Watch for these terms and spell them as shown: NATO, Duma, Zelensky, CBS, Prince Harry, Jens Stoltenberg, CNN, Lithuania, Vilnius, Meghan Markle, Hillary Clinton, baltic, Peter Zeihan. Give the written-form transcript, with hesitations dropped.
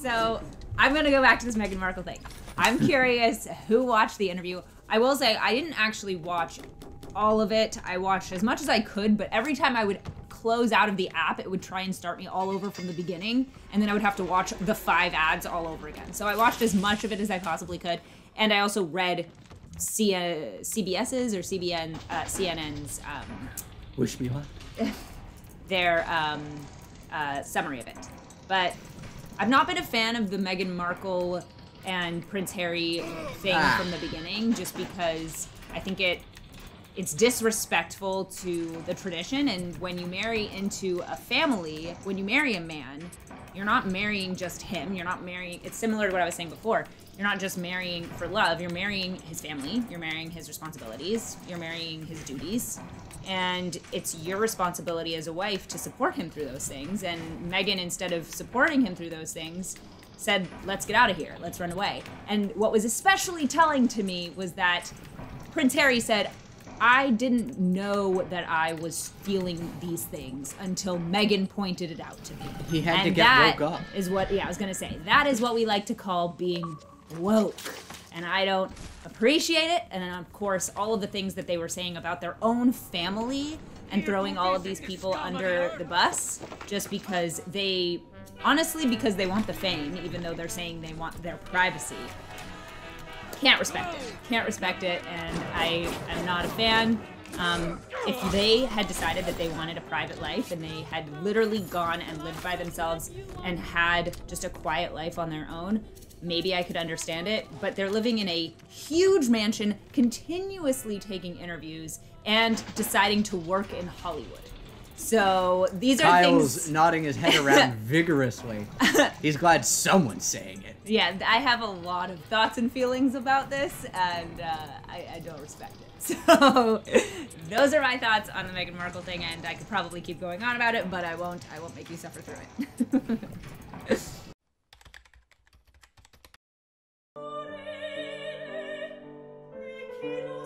So I'm going to go back to this Meghan Markle thing. I'm curious who watched the interview. I will say I didn't actually watch all of it. I watched as much as I could, but every time I would close out of the app, it would try and start me all over from the beginning, and then I would have to watch the 5 ads all over again. So I watched as much of it as I possibly could, and I also read CBS's or CNN's... Wish me luck. Their summary of it. But I've not been a fan of the Meghan Markle and Prince Harry thing from the beginning, just because I think it's disrespectful to the tradition, and when you marry into a family, when you marry a man, you're not marrying just him, you're not marrying, it's similar to what I was saying before, you're not just marrying for love, you're marrying his family, you're marrying his responsibilities, you're marrying his duties, and it's your responsibility as a wife to support him through those things, and Meghan, instead of supporting him through those things, said, let's get out of here, let's run away. And what was especially telling to me was that Prince Harry said, I didn't know that I was feeling these things until Meghan pointed it out to me. He had to get woke up. Is what, yeah, I was gonna say. That is what we like to call being woke. And I don't appreciate it. And then, of course, all of the things that they were saying about their own family and throwing all of these people under the bus just because they, honestly, because they want the fame, even though they're saying they want their privacy. Can't respect it. Can't respect it, and I am not a fan. If they had decided that they wanted a private life and they had literally gone and lived by themselves and had just a quiet life on their own, maybe I could understand it, but they're living in a huge mansion, continuously taking interviews, and deciding to work in Hollywood. So these are Kyle's things... nodding his head around vigorously. He's glad someone's saying it. Yeah, I have a lot of thoughts and feelings about this, and I don't respect it. So those are my thoughts on the Meghan Markle thing, and I could probably keep going on about it, but I won't. I won't make you suffer through it.